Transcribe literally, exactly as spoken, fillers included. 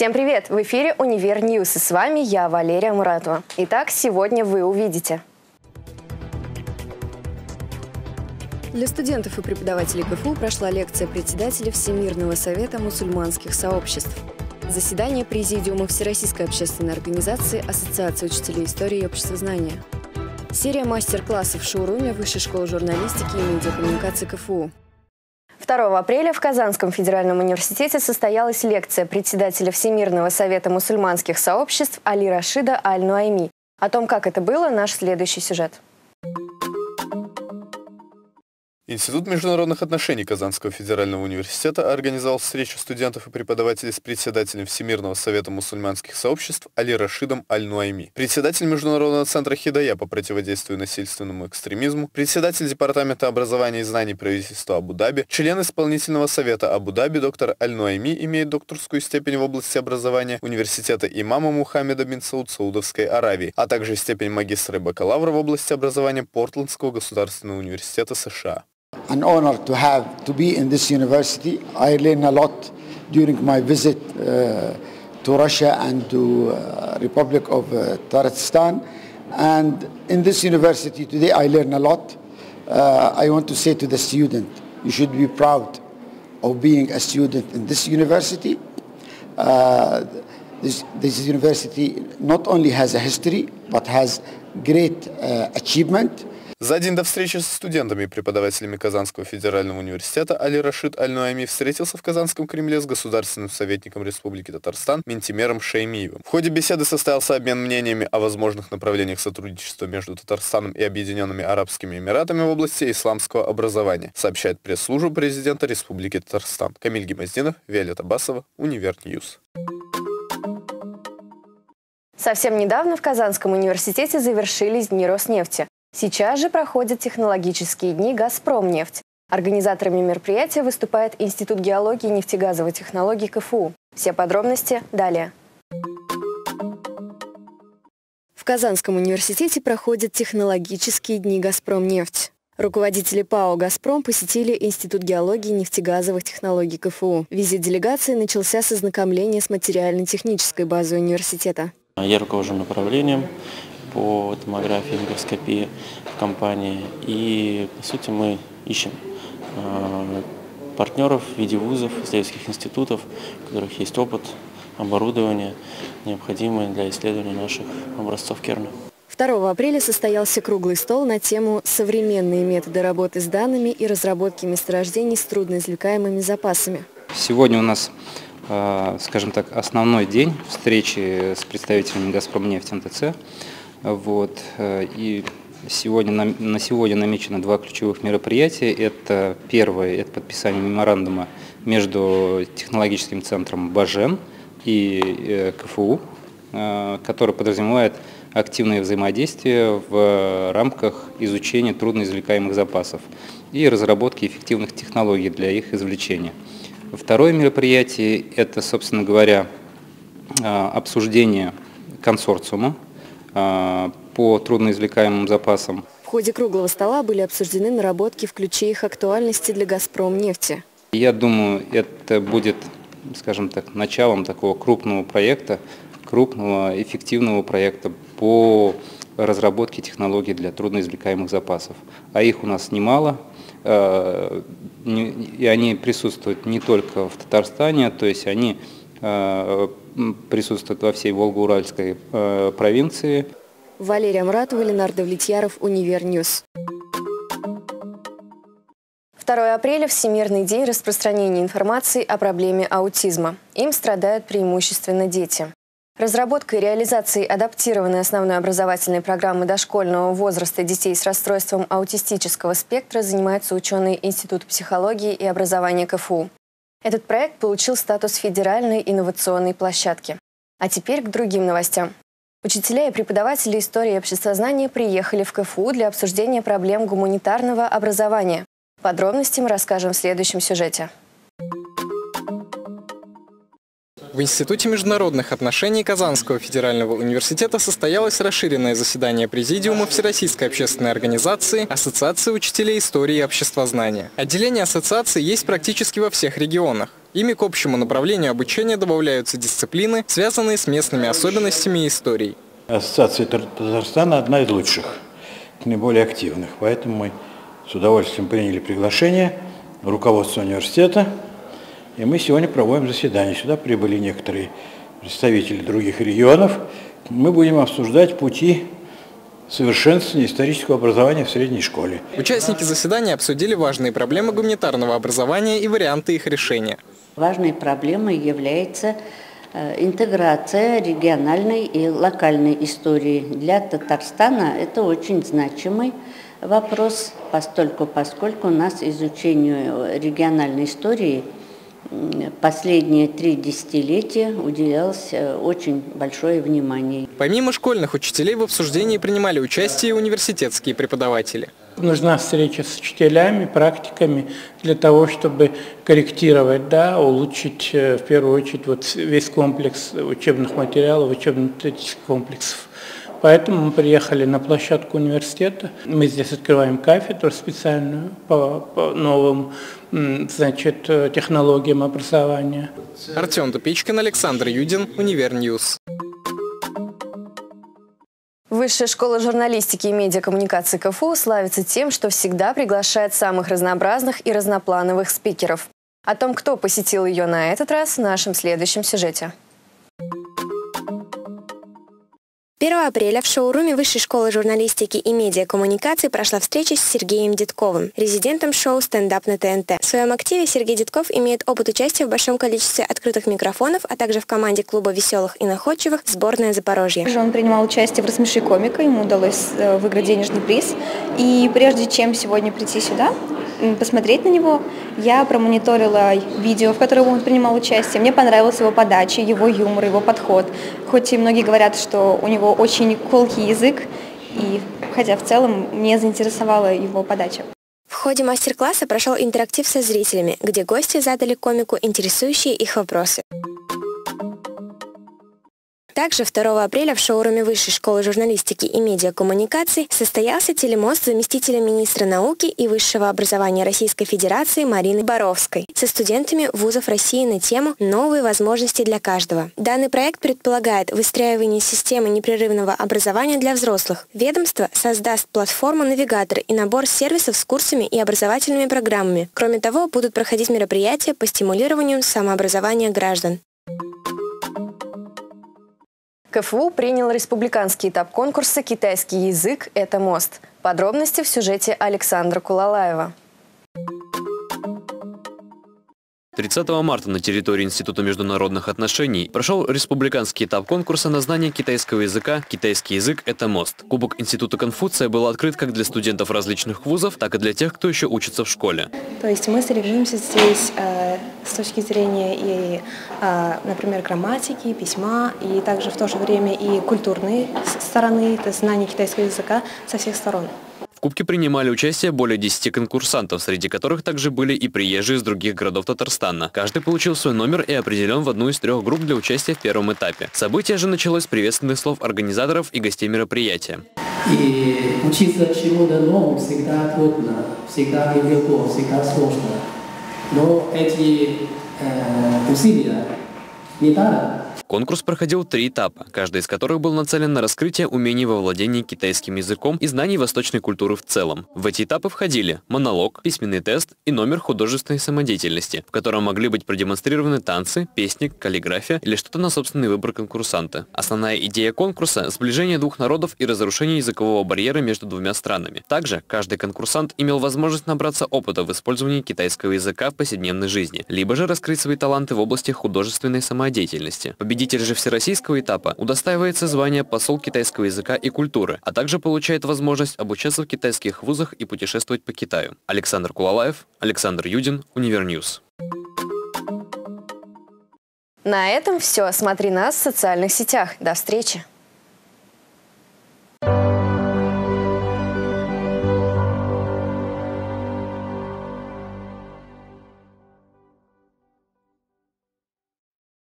Всем привет! В эфире «Универ Ньюс», и с вами я, Валерия Мратова. Итак, сегодня вы увидите. Для студентов и преподавателей КФУ прошла лекция председателя Всемирного совета мусульманских сообществ. Заседание президиума Всероссийской общественной организации «Ассоциация учителей истории и обществознания». Серия мастер-классов в шоуруме Высшей школы журналистики и медиакоммуникаций КФУ. второго апреля в Казанском федеральном университете состоялась лекция председателя Всемирного совета мусульманских сообществ Али Рашида Аль-Нуайми. О том, как это было, наш следующий сюжет. Институт международных отношений Казанского федерального университета организовал встречу студентов и преподавателей с председателем Всемирного совета мусульманских сообществ Али Рашидом Аль-Нуайми, председатель Международного центра Хидая по противодействию насильственному экстремизму, председатель Департамента образования и знаний правительства Абу-Даби, член Исполнительного совета Абу-Даби доктор Аль-Нуайми имеет докторскую степень в области образования университета имама Мухаммеда бин Сауд Саудовской Аравии, а также степень магистра и бакалавра в области образования Портландского государственного университета США. An honor to have to be in this university. I learned a lot during my visit uh, to Russia and to uh, Republic of uh, Tatarstan. And in this university today, I learned a lot. Uh, I want to say to the student, you should be proud of being a student in this university. Uh, this, this university not only has a history, but has great uh, achievement. За день до встречи со студентами и преподавателями Казанского федерального университета Али Рашид Аль-Нуайми встретился в Казанском Кремле с государственным советником Республики Татарстан Минтимером Шаймиевым. В ходе беседы состоялся обмен мнениями о возможных направлениях сотрудничества между Татарстаном и Объединенными Арабскими Эмиратами в области исламского образования, сообщает пресс-служба президента Республики Татарстан. Камиль Гимаздинов, Виолетта Абасова, Универ Ньюс. Совсем недавно в Казанском университете завершились дни Роснефти. Сейчас же проходят технологические дни «Газпром Нефть». Организаторами мероприятия выступает Институт геологии и нефтегазовой технологии КФУ. Все подробности далее. В Казанском университете проходят технологические дни «Газпром Нефть». Руководители ПАО «Газпром» посетили Институт геологии и нефтегазовых технологий КФУ. Визит делегации начался с ознакомления с материально-технической базой университета. Я руковожу направлением по томографии, микроскопии в компании. И, по сути, мы ищем э, партнеров в виде вузов, исследовательских институтов, у которых есть опыт, оборудование, необходимое для исследования наших образцов керна. второго апреля состоялся круглый стол на тему «Современные методы работы с данными и разработки месторождений с трудноизвлекаемыми запасами». Сегодня у нас, э, скажем так, основной день встречи с представителями «Газпромнефть» эн тэ цэ. Вот. И сегодня, на сегодня намечено два ключевых мероприятия. Это первое – это подписание меморандума между технологическим центром «БАЖЕН» и КФУ, который подразумевает активное взаимодействие в рамках изучения трудноизвлекаемых запасов и разработки эффективных технологий для их извлечения. Второе мероприятие – это, собственно говоря, обсуждение консорциума по трудноизвлекаемым запасам. В ходе круглого стола были обсуждены наработки в ключе их актуальности для «Газпромнефти». Я думаю, это будет, скажем так, началом такого крупного проекта, крупного эффективного проекта по разработке технологий для трудноизвлекаемых запасов. А их у нас немало, и они присутствуют не только в Татарстане, то есть они присутствует во всей Волго-Уральской э, провинции. Валерия Мратова, Ленардо Влетьяров, Универ Ньюс. второго апреля – Всемирный день распространения информации о проблеме аутизма. Им страдают преимущественно дети. Разработка и реализация адаптированной основной образовательной программы дошкольного возраста детей с расстройством аутистического спектра занимаются ученые Института психологии и образования КФУ. Этот проект получил статус федеральной инновационной площадки. А теперь к другим новостям. Учителя и преподаватели истории и обществознания приехали в КФУ для обсуждения проблем гуманитарного образования. Подробности мы расскажем в следующем сюжете. В Институте международных отношений Казанского федерального университета состоялось расширенное заседание Президиума Всероссийской общественной организации «Ассоциация учителей истории и обществознания». Отделение ассоциации есть практически во всех регионах. Ими к общему направлению обучения добавляются дисциплины, связанные с местными особенностями и историей. Ассоциация Татарстана одна из лучших, наиболее активных, поэтому мы с удовольствием приняли приглашение руководства университета, и мы сегодня проводим заседание. Сюда прибыли некоторые представители других регионов. Мы будем обсуждать пути совершенствования исторического образования в средней школе. Участники заседания обсудили важные проблемы гуманитарного образования и варианты их решения. Важной проблемой является интеграция региональной и локальной истории. Для Татарстана это очень значимый вопрос, постольку, поскольку у нас изучению региональной истории последние три десятилетия уделялось очень большое внимание. Помимо школьных учителей в обсуждении принимали участие и университетские преподаватели. Нужна встреча с учителями, практиками для того, чтобы корректировать, да, улучшить в первую очередь вот весь комплекс учебных материалов, учебно-методических комплексов. Поэтому мы приехали на площадку университета. Мы здесь открываем кафедру специальную по, по новым, значит, технологиям образования. Артем Тупичкин, Александр Юдин, Универньюз. Высшая школа журналистики и медиакоммуникаций КФУ славится тем, что всегда приглашает самых разнообразных и разноплановых спикеров. О том, кто посетил ее на этот раз, в нашем следующем сюжете. первого апреля в шоуруме Высшей школы журналистики и медиакоммуникаций прошла встреча с Сергеем Детковым, резидентом шоу «Стендап» на ТНТ. В своем активе Сергей Детков имеет опыт участия в большом количестве открытых микрофонов, а также в команде клуба веселых и находчивых «Сборная Запорожье». Он принимал участие в «Рассмеши комика», ему удалось выиграть денежный приз. И прежде чем сегодня прийти сюда, посмотреть на него, я промониторила видео, в котором он принимал участие. Мне понравилась его подача, его юмор, его подход. Хоть и многие говорят, что у него очень колкий язык, и, хотя в целом мне заинтересовала его подача. В ходе мастер-класса прошел интерактив со зрителями, где гости задали комику интересующие их вопросы. Также второго апреля в шоуруме Высшей школы журналистики и медиакоммуникаций состоялся телемост заместителя министра науки и высшего образования Российской Федерации Марины Боровской со студентами вузов России на тему «Новые возможности для каждого». Данный проект предполагает выстраивание системы непрерывного образования для взрослых. Ведомство создаст платформу «Навигатор» и набор сервисов с курсами и образовательными программами. Кроме того, будут проходить мероприятия по стимулированию самообразования граждан. КФУ принял республиканский этап конкурса «Китайский язык – это мост». Подробности в сюжете Александра Кулаваева. тридцатого марта на территории Института международных отношений прошел республиканский этап конкурса на знание китайского языка «Китайский язык – это мост». Кубок Института Конфуция был открыт как для студентов различных вузов, так и для тех, кто еще учится в школе. То есть мы соревнуемся здесь э, с точки зрения и, э, например, грамматики, письма, и также в то же время и культурной стороны, то есть знание китайского языка со всех сторон. В Кубке принимали участие более десяти конкурсантов, среди которых также были и приезжие из других городов Татарстана. Каждый получил свой номер и определен в одну из трех групп для участия в первом этапе. Событие же началось с приветственных слов организаторов и гостей мероприятия. И учиться чему-то новому всегда трудно, всегда нелегко, всегда сложно. Но эти э, усилия не дали. Конкурс проходил три этапа, каждый из которых был нацелен на раскрытие умений во владении китайским языком и знаний восточной культуры в целом. В эти этапы входили монолог, письменный тест и номер художественной самодеятельности, в котором могли быть продемонстрированы танцы, песни, каллиграфия или что-то на собственный выбор конкурсанта. Основная идея конкурса – сближение двух народов и разрушение языкового барьера между двумя странами. Также каждый конкурсант имел возможность набраться опыта в использовании китайского языка в повседневной жизни, либо же раскрыть свои таланты в области художественной самодеятельности. Победитель же всероссийского этапа удостаивается звания посол китайского языка и культуры, а также получает возможность обучаться в китайских вузах и путешествовать по Китаю. Александр Кулалаев, Александр Юдин, Универньюз. На этом все. Смотри нас в социальных сетях. До встречи!